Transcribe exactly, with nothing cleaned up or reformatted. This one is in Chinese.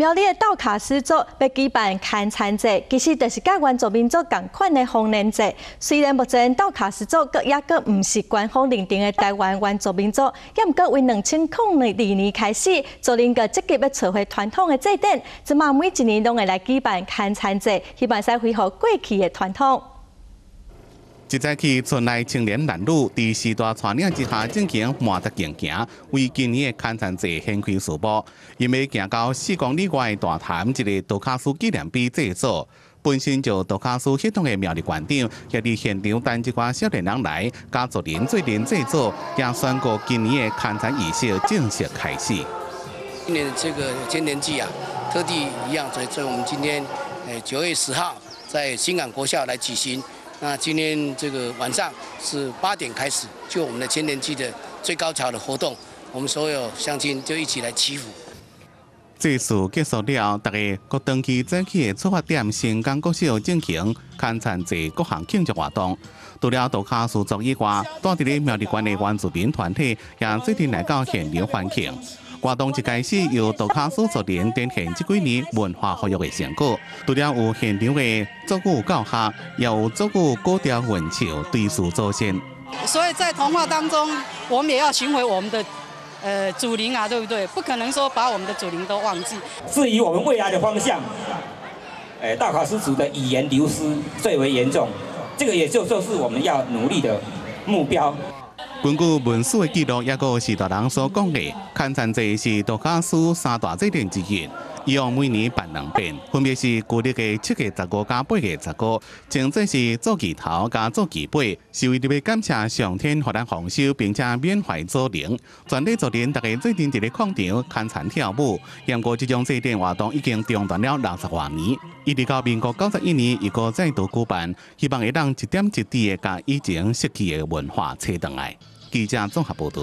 苗栗的稻卡斯族要举办砍柴节，其实就是甲原住民族同款的丰年节。虽然目前稻卡斯族阁也阁唔是官方认定的台湾原住民族，也毋过为两千零二年开始，族人阁积极要找回传统的祭典，即嘛每一年拢会来举办砍柴节，希望使恢复过去的传统。 一早起，村内青年男女在时代带领之下，进行满德行行，为今年的砍柴节献开序幕。因为行到四公里外的大潭，一个稻卡斯纪念碑制作，本身就稻卡斯系统的苗栗县长，也伫现场等一寡少年人来，甲族人做阵制作，也宣告今年的砍柴仪式正式开始。今年的这个千年祭啊，特地一样，所以我们今天诶九月十号在新港国校来举行。 那今天这个晚上是八点开始，就我们的千年祭的最高潮的活动，我们所有乡亲就一起来祈福。这次结束了，大家各登记早起的出发点新港国小进行砍柴节各项庆祝活动。除了稻卡斯族以外，当地的苗栗县的原住民团体也最近来到现场欢庆。 活动一开始由稻卡斯族人展现这几年文化教育的成果，除了有现场的作曲教学，也有作曲古调文唱对树祖先。所以在童话当中，我们也要寻回我们的呃祖灵啊，对不对？不可能说把我们的祖灵都忘记。至于我们未来的方向，哎，稻卡斯族的语言流失最为严重，这个也就就是我们要努力的目标。 根据文史的记录，也个是大人所讲的，砍柴节是稻卡斯三大祭典之一，以往每年办两遍，分别是旧历的七月十五加八月十五，前者是做祈头加做祈杯，是为着要感谢上天给咱丰收，并且缅怀祖灵。全体族人大家最近伫咧广场砍柴跳舞，不过这种祭典活动已经中断了六十多年，一直到民国九十一年又搁再度举办，希望会当一点一滴的把以前失去的文化找回来。 记者综合报道。